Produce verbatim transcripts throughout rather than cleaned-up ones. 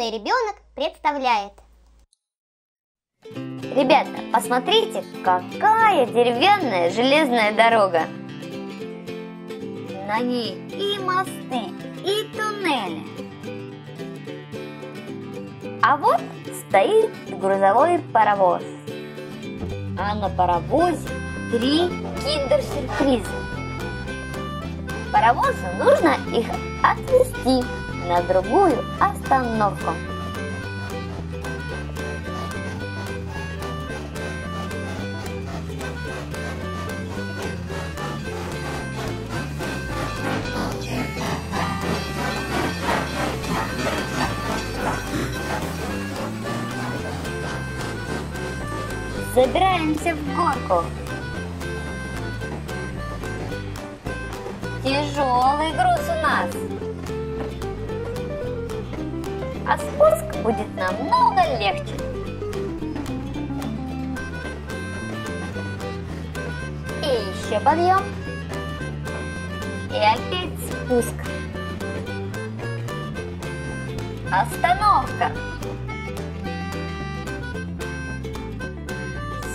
«Юный ребенок» представляет. Ребята, посмотрите, какая деревянная железная дорога. На ней и мосты, и туннели. А вот стоит грузовой паровоз. А на паровозе три киндер сюрприза. Паровозу нужно их отвезти на другую остановку. Забираемся в горку. Тяжелый груз у нас. А спуск будет намного легче. И еще подъем. И опять спуск. Остановка.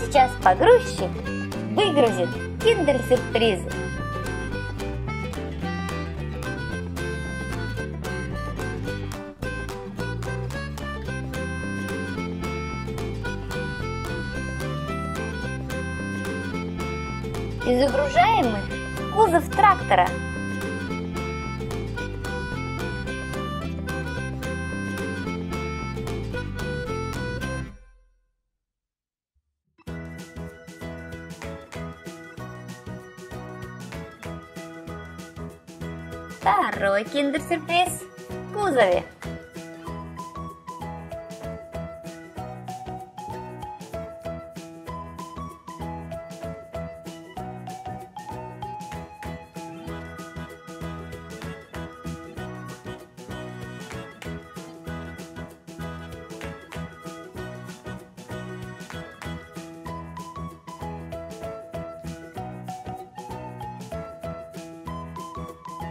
Сейчас погрузчик выгрузит киндер-сюрпризы. И загружаем их в кузов трактора. Второй киндер-сюрприз в кузове.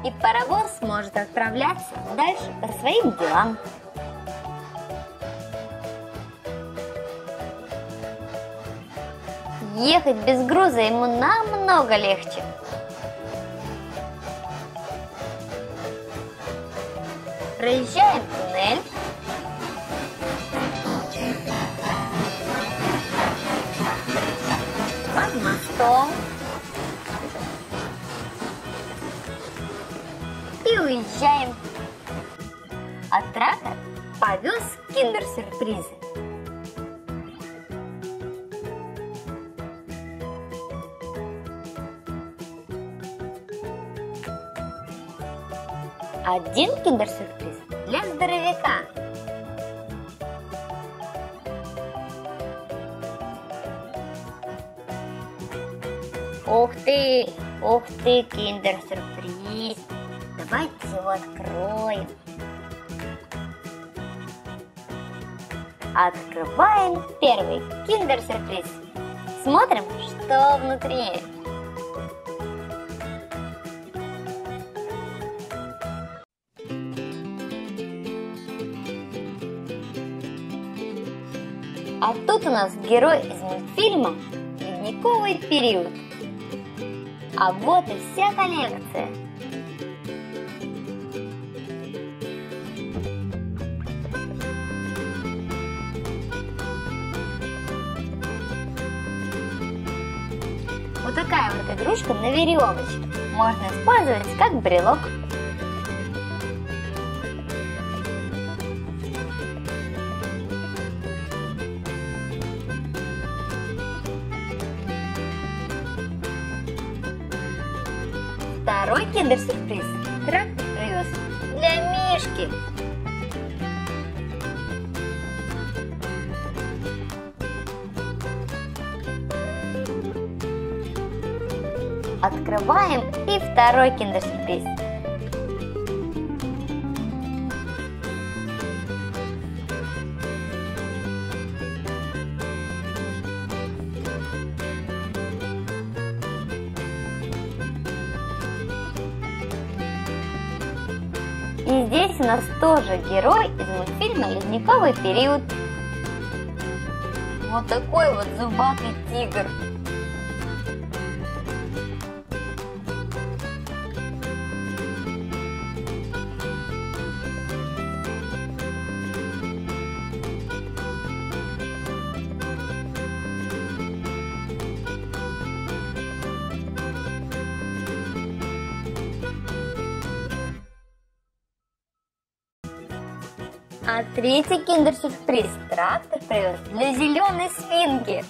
И паровоз может отправляться дальше по своим делам. Ехать без груза ему намного легче. Проезжаем туннель. Под мостом. Уезжаем. А трактор повез киндер-сюрпризы. Один киндер-сюрприз для здоровяка. Ух ты, ух ты, киндер-сюрприз. Давайте его откроем. Открываем первый киндер-сюрприз. Смотрим, что внутри. А тут у нас герой из мультфильма «Ледниковый период». А вот и вся коллекция. Вот такая вот игрушка на веревочке. Можно использовать как брелок. Второй киндер-сюрприз трактор привез для Мишки. Открываем и второй киндер-сюрприз. И здесь у нас тоже герой из мультфильма «Ледниковый период». Вот такой вот зубатый тигр. А третий киндер-сюрприз трактор привез для зеленой свинки.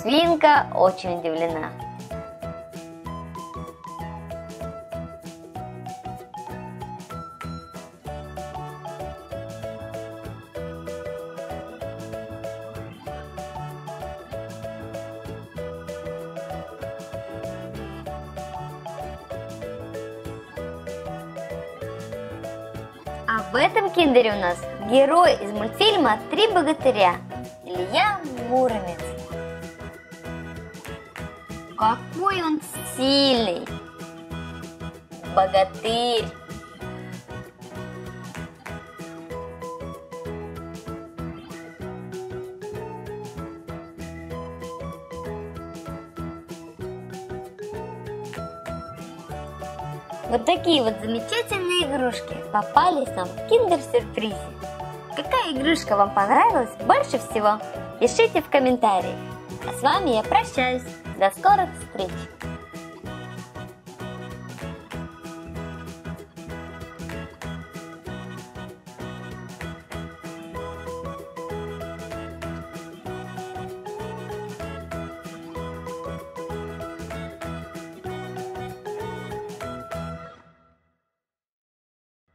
Свинка очень удивлена. А в этом киндере у нас герой из мультфильма «Три богатыря» Илья Муромец. Какой он сильный! Богатырь! Вот такие вот замечательные игрушки попались нам в киндер-сюрпризе. Какая игрушка вам понравилась больше всего? Пишите в комментариях. А с вами я прощаюсь. До скорых встреч!